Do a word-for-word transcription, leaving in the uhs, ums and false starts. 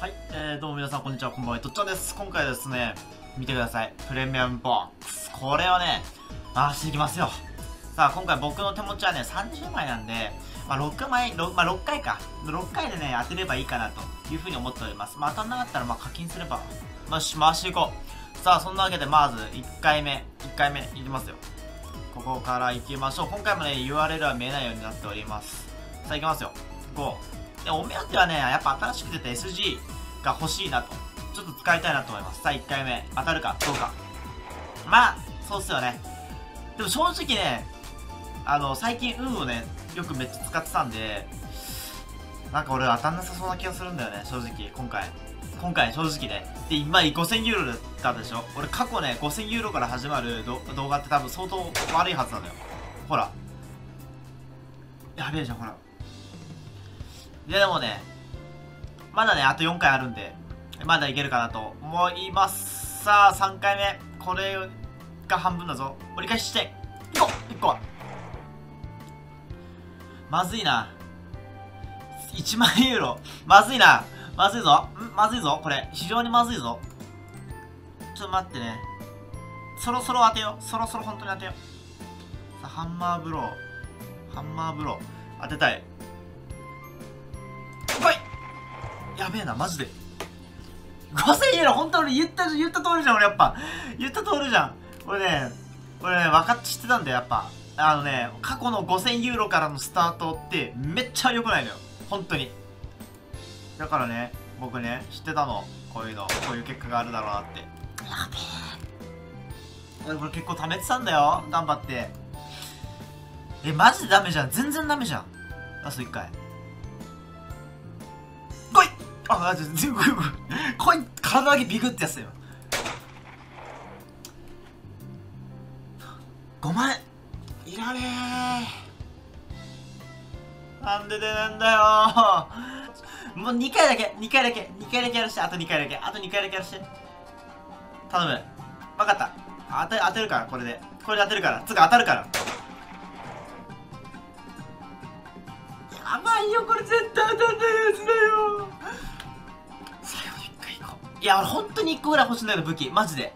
はい、えー、どうも皆さんこんにちは、こんばんは、とっちゃんです。今回はですね、見てください、プレミアムボックス、これをね回していきますよ。さあ今回僕の手持ちはねさんじゅうまいなんで、まあ、ろくまい、ろく、まあ、ろっかいかろっかいでね当てればいいかなというふうに思っております。まあ、当たんなかったらまあ課金すれば、まあ、し回していこう。さあそんなわけでまずいっかいめいっかいめいきますよ。ここからいきましょう。今回もね ユーアールエル は見えないようになっております。さあいきますよ。ごでお目当てはねやっぱ新しく出た エスジー が欲しいなと、ちょっと使いたいなと思います。さあいっかいめ当たるかどうか、まあそうっすよね。でも正直ねあの最近運をねよくめっちゃ使ってたんで、なんか俺当たんなさそうな気がするんだよね、正直今回今回正直ね。で今ごせんユーロだったでしょ。俺過去ねごせんユーロから始まる動画って多分相当悪いはずなのよ。ほらやべえじゃん、ほら。ででもねまだねあとよんかいあるんでまだいけるかなと思います。さあさんかいめ、これが半分だぞ。折り返ししていこう。いっこはまずいな。いちまんユーロまずいな。まずいぞ、んまずいぞ、これ非常にまずいぞ。ちょっと待ってね、そろそろ当てよう、そろそろ本当に当てよう。さあハンマーブロー、ハンマーブロー当てたい。来い、やべえなマジで。ごせんユーロ本当に言った言った通りじゃん、俺やっぱ言った通りじゃん。俺ね俺ね分かっ知ってたんだよ、やっぱあのね過去のごせんユーロからのスタートってめっちゃ良くないのよ本当に。だからね、僕ね、知ってたの。こういうの、こういう結果があるだろうなって。やべえ。俺これ結構貯めてたんだよ、頑張って。え、マジでダメじゃん。全然ダメじゃん。ラストいっかい。来い！あ、全然来い。来い！体だけビグってやつだよ。ごまん！いらねえ。なんででなんだよ。もうにかいだけにかいだけにかいだけやらして、あと2回だけあと2回だけやらして頼む。分かった、当て、当てるから、これでこれで当てるから、つか当たるから。やばいよこれ、絶対当たんないやつだよ。最後のいっかいいこう。いや俺ほんとにいっこぐらい欲しいんだけど、武器マジで